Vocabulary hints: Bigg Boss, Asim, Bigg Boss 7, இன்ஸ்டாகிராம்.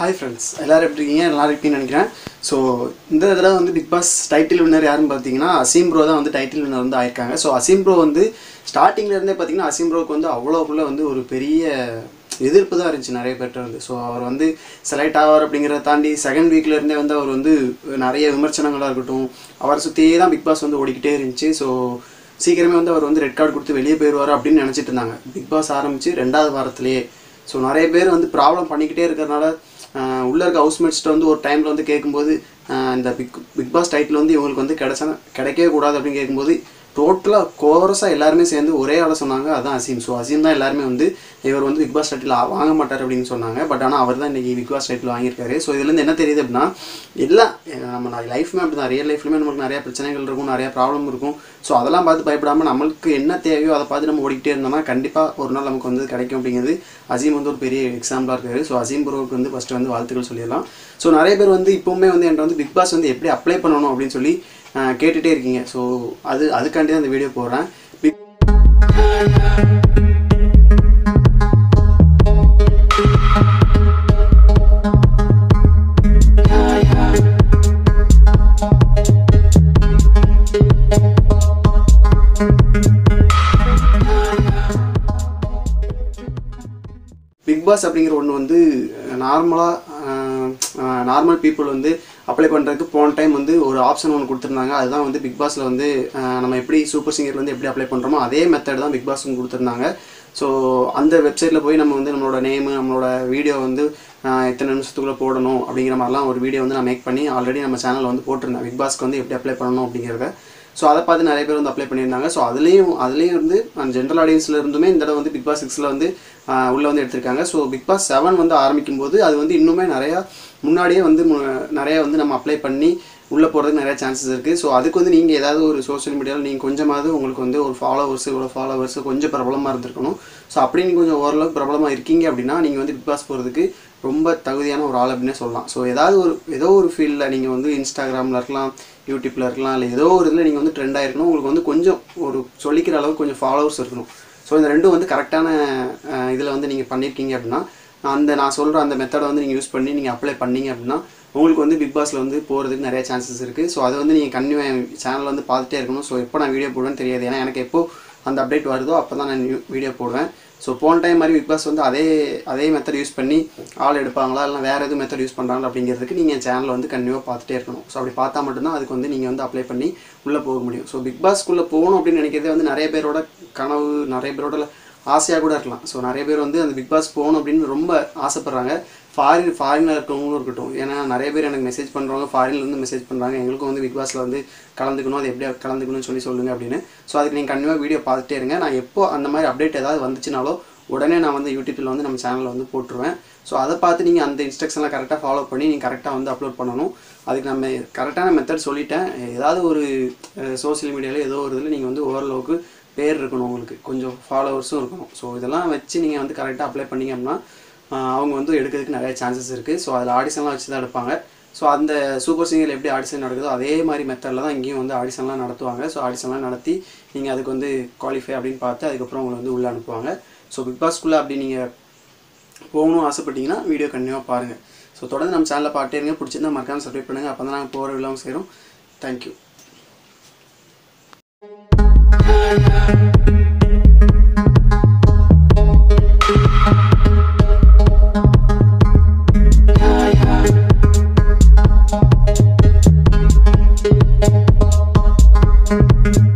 Hi friends, everyone is here. So, this Bigg Boss title winner Asim bro is the title winner. So, Asim bro is starting Asim bro is So, he is select hour second week. He is the Bigg Boss is So, he is red card. Bigg Boss is So, நிறைய பேர் வந்து problem பண்ணிக்கிட்டே இருக்கறனால உள்ள இருக்க ஹவுஸ்மேட்ஸ்ட்ட வந்து ஒரு டைம்ல வந்து கேக்கும்போது இந்த பிக் பாஸ் டைட்டில் வந்து இவங்களுக்கு வந்து கிடைக்கவே கூடாது அப்படி கேக்கும்போது டோட்டலா கோரஸா எல்லாரும் சேர்ந்து ஒரே ஆள சொன்னாங்க அதான் அசீம் சோ அசீம் தான் எல்லாரும் வந்து இவர் வந்து பிக் பாஸ் டைட்டில் வாங்க மாட்டார் அப்படினு சொன்னாங்க பட் ஆனா அவர்தான் இன்னைக்கு பிக் பாஸ் டைட்டில் வாங்கி இருக்காரு சோ இதிலிருந்து என்ன தெரியுது அப்படினா எல்லா நம்ம லைஃப்மே அப்படி தான் ரியல் லைஃப்லயே நமக்கு நிறைய பிரச்சனைகள் இருக்கும் நிறைய பிராப்ளம் இருக்கும் சோ அதெல்லாம் பார்த்து பயப்படாம நமக்கு என்ன தேவையோ அத பார்த்து நம்ம ஓடிட்டே இருந்தோம்னா கண்டிப்பா ஒரு நாள் நமக்கு வந்து கிடைக்கும் அப்படிங்கிறது அசீம் வந்து ஒரு பெரிய எக்ஸாம்பிளா இருக்காரு சோ அசீம் ப்ரோக்கு வந்து ஃபர்ஸ்ட் வந்து வாழ்த்துக்கள் சொல்லிடலாம் சோ நிறைய பேர் வந்து இப்போமே வந்து என்ன வந்து பிக் பாஸ் வந்து எப்படி அப்ளை பண்ணனும் அப்படினு சொல்லி கேட்டிட்டே இருக்கீங்க சோ அதுக்காண்டி தான் இந்த வீடியோ போறேன் பிக் பாஸ் அப்படிங்கற ஒன்னு வந்து நார்மல் people வந்து அப்ளை பண்றதுக்கு போன டைம் வந்து ஒரு ஆப்ஷன் ஒன்னு கொடுத்திருந்தாங்க அதுதான் வந்து பிக் பாஸ்ல வந்து நம்ம எப்படி சூப்பர் சிங்கர்ல வந்து எப்படி அப்ளை பண்றோமோ அதே மெத்தட் தான் பிக் பாஸ்க்கு கொடுத்திருந்தாங்க சோ அந்த வெப்சைட்ல போய் நம்ம வந்து நம்மளோட நேம் நம்மளோட வீடியோ வந்து எத்தனை நிமிஷத்துக்குள்ள போடணும் அப்படிங்கற மாதிரிலாம் ஒரு வீடியோ வந்து நான் மேக் பண்ணி ஆல்ரெடி நம்ம சேனல்ல வந்து போட்டுறேன் பிக் பாஸ்க்கு வந்து எப்படி அப்ளை பண்ணனும் அப்படிங்கறத சோ அத பார்த்து நிறைய பேர் வந்து அப்ளை பண்ணிருந்தாங்க சோ அதுலயும் வந்து ஜெனரல் ஆடியன்ஸ்ல இருந்துமே இந்த தடவை வந்து பிக் பாஸ் 6ல வந்து உள்ள வந்து எடுத்துட்டாங்க சோ பிக் பாஸ் 7 வந்து ஆரம்பிக்கும்போது அது வந்து இன்னுமே நிறைய முன்னாடியே வந்து நிறைய வந்து நம்ம அப்ளை பண்ணி உள்ள போறதுக்கு நிறைய சான்சஸ் இருக்கு சோ அதுக்கு வந்து நீங்க ஏதாவது ஒரு சோஷியல் மீடியால நீங்க கொஞ்சமாவது உங்களுக்கு வந்து ஒரு ஃபாலோவர்ஸ் கொஞ்சம் பிரபலமா இருந்திருக்கணும் சோ அப்படி நீங்க கொஞ்சம் ஓரளவு பிரபலமா இருக்கீங்க அப்படினா நீங்க வந்து பிக் பாஸ் போறதுக்கு ரொம்ப தகுதியான ஒரு ஆள் அப்படினே சொல்லலாம் சோ ஏதாவது ஒரு ஃபீல்ட்ல நீங்க வந்து இன்ஸ்டாகிராம்ல இருக்கலாம் யூடியூப்ல இருக்கலாம் இல்ல ஏதோ ஒரு இதுல நீங்க வந்து ட்ரெண்ட் ஆயிருக்கணும் உங்களுக்கு வந்து கொஞ்சம் ஒரு சொல்லிக்கிற அளவுக்கு கொஞ்சம் ஃபாலோவர்ஸ் இருக்கணும் சோ இந்த ரெண்டும் வந்து கரெக்ட்டான இதுல வந்து நீங்க பண்ணிருக்கீங்க அப்படினா அந்த நான் சொல்ற அந்த மெத்தட வந்து நீங்க யூஸ் பண்ணி நீங்க அப்ளை பண்ணீங்க அப்படினா உங்களுக்கு வந்து பிக் பாஸ்ல வந்து போறதுக்கு நிறைய சான்சஸ் இருக்கு சோ அது வந்து நீங்க கன்னியூ சேனல்ல வந்து பார்த்துட்டே இருக்கணும் சோ எப்போ நான் வீடியோ போடுவேன்னு தெரியாது ஏனா எனக்கு எப்போ அந்த அப்டேட் வருதோ அப்பதான் நான் வீடியோ போடுவேன் சோ போன் டைம் மாதிரி பிக் பாஸ் வந்து அதே மெத்தட் யூஸ் பண்ணி ஆல் எடுப்பாங்களா இல்ல வேற ஏதோ மெத்தட் யூஸ் பண்றாங்களா அப்படிங்கிறதுக்கு நீங்க சேனல்ல வந்து கன்னியூவா பார்த்துட்டே இருக்கணும் சோ அப்படி பார்த்தா மட்டும் தான் அதுக்கு வந்து நீங்க வந்து அப்ளை பண்ணி உள்ள போக முடியும் சோ பிக் பாஸ்க்குள்ள போணும் அப்படி நினைக்கிறதே வந்து நிறைய பேரோட கனவு நிறைய பேரோட ஆசையா கூட இருக்கலாம் சோ நிறைய பேர் வந்து அந்த பிக் பாஸ் போணும் அப்படி ரொம்ப ஆசைப்படுறாங்க ஃபாரின்ல இருக்கவங்களும் இருக்கட்டும் ஏனா நிறைய பேர் எனக்கு மெசேஜ் பண்றாங்க ஃபாரின்ல இருந்து மெசேஜ் பண்றாங்க எங்களுக்கும் வந்து பிக் பாஸ்ல வந்து கலந்துக்கணும் அது எப்படி கலந்துக்கணும்னு சொல்லுங்க அப்படினு சோ அதுக்கு நீங்க கண்டிப்பா வீடியோ பார்த்துட்டே இருங்க நான் எப்போ அந்த மாதிரி அப்டேட் ஏதாவது வந்துச்சுனாலோ உடனே நான் வந்து யூடியூப்ல வந்து நம்ம சேனல்ல வந்து போட்டுருவேன் சோ அத பார்த்து நீங்க அந்த இன்ஸ்ட்ரக்ஷன்லாம் கரெக்ட்டா ஃபாலோ பண்ணி நீங்க கரெக்ட்டா வந்து அப்லோட் பண்ணனும் அதுக்கு நம்ம கரெக்ட்டான மெத்தட் சொல்லிட்டேன் ஏதாவது ஒரு சோஷியல் மீடியால ஏதோ ஒரு இதுல நீங்க வந்து ஓவர்லோக்கு பேர் இருக்கணும் உங்களுக்கு கொஞ்சம் ஃபாலோவர்ஸும் இருக்கணும் சோ இதெல்லாம் வெச்சு நீங்க வந்து கரெக்ட்டா அப்ளை பண்ணீங்கன்னா அவங்க வந்து எடுக்கிறதுக்கு நிறைய சான்சஸ் இருக்கு சோ அதுல ஆடிஷன்லாம் வெச்சு தான் எடுப்பாங்க சோ அந்த சூப்பர் சிங்கர்ல எப்படி ஆடிஷன் நடக்குதோ அதே மாதிரி மெத்தட்ல தான் இங்கேயும் வந்து ஆடிஷன்லாம் நடத்துவாங்க சோ ஆடிஷன்லாம் நடத்தி நீங்க அதுக்கு வந்து குவாலிஃபை அப்படினு பார்த்து அதுக்கு அப்புறம் உங்களை வந்து உள்ள அனுப்புவாங்க சோ பிக் பாஸ்க்குள்ள அப்படி நீங்க போகணும் ஆசைப்பட்டீங்கன்னா வீடியோ கண்டிப்பா பாருங்க சோ தொடர்ந்து நம்ம சேனலை பார்த்துட்டே இருங்க பிடிச்சிருந்தா மறக்காம சப்ஸ்கிரைப் பண்ணுங்க அப்பதான் நாங்க போற விலாவும் சேரும் Thank you